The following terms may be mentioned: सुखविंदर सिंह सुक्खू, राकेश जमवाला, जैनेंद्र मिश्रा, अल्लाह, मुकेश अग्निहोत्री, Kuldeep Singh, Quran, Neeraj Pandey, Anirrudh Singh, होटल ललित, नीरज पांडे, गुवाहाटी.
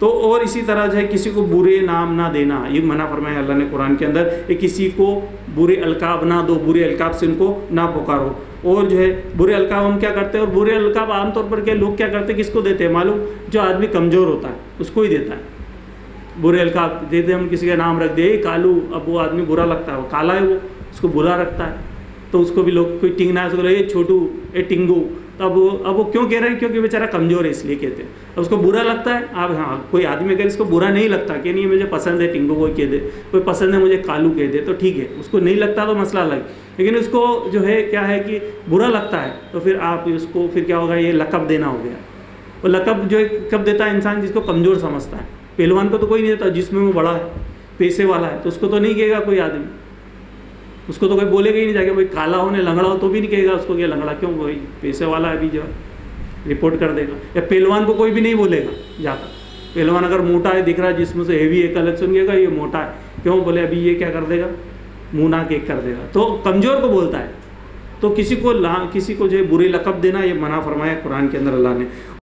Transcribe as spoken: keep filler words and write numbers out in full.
तो और इसी तरह जो है किसी को बुरे नाम ना देना, ये मना फरमाया अल्लाह ने कुरान के अंदर कि किसी को बुरे अलकाब ना दो, बुरे अलकाब से उनको ना पुकारो। और जो है बुरे अलकाब हम क्या करते हैं, और बुरे अलकाब आमतौर पर क्या लोग क्या करते हैं, किसको देते हैं मालूम, जो आदमी कमज़ोर होता है उसको ही देता है बुरे अलकाब देते। हम किसी का नाम रख दे कालू, अब वो आदमी बुरा लगता है, वो काला है, वो उसको बुरा रखता है तो उसको भी लोग, कोई टिंगना है उसको बोले ये छोटू, ये टिंगू, तो अब वो अब वो क्यों कह रहे हैं, क्योंकि बेचारा कमज़ोर है इसलिए कहते हैं, अब उसको बुरा लगता है। अब हाँ, कोई आदमी अगर इसको बुरा नहीं लगता कि नहीं मुझे पसंद है टिंगू को कह दे, कोई पसंद है मुझे कालू कह दे, तो ठीक है, उसको नहीं लगता तो मसला अलग, लेकिन उसको जो है क्या है कि बुरा लगता है तो फिर आप उसको फिर क्या होगा, ये लक़ब देना हो गया। वो लक़ब जो है कब देता है इंसान जिसको कमज़ोर समझता है, पहलवान को तो कोई नहीं देता जिसमें वो बड़ा है, पैसे वाला है, तो उसको तो नहीं कहेगा कोई आदमी, उसको तो कोई बोलेगा ही नहीं जाके भाई काला होने लंगड़ा हो तो भी नहीं कहेगा उसको, क्या लंगड़ा क्यों, भाई पैसे वाला अभी जो रिपोर्ट कर देगा। या पहलवान को कोई भी नहीं बोलेगा जाकर, पहलवान अगर मोटा है दिख रहा है जिसमें से हेवी है कलर सुन के ये मोटा है क्यों बोले, अभी ये क्या कर देगा, मुँह ना केक कर देगा, तो कमज़ोर को बोलता है। तो किसी को ला किसी को जो है बुरे लक़ब देना ये मना फरमाया कुरान के अंदर अल्लाह ने।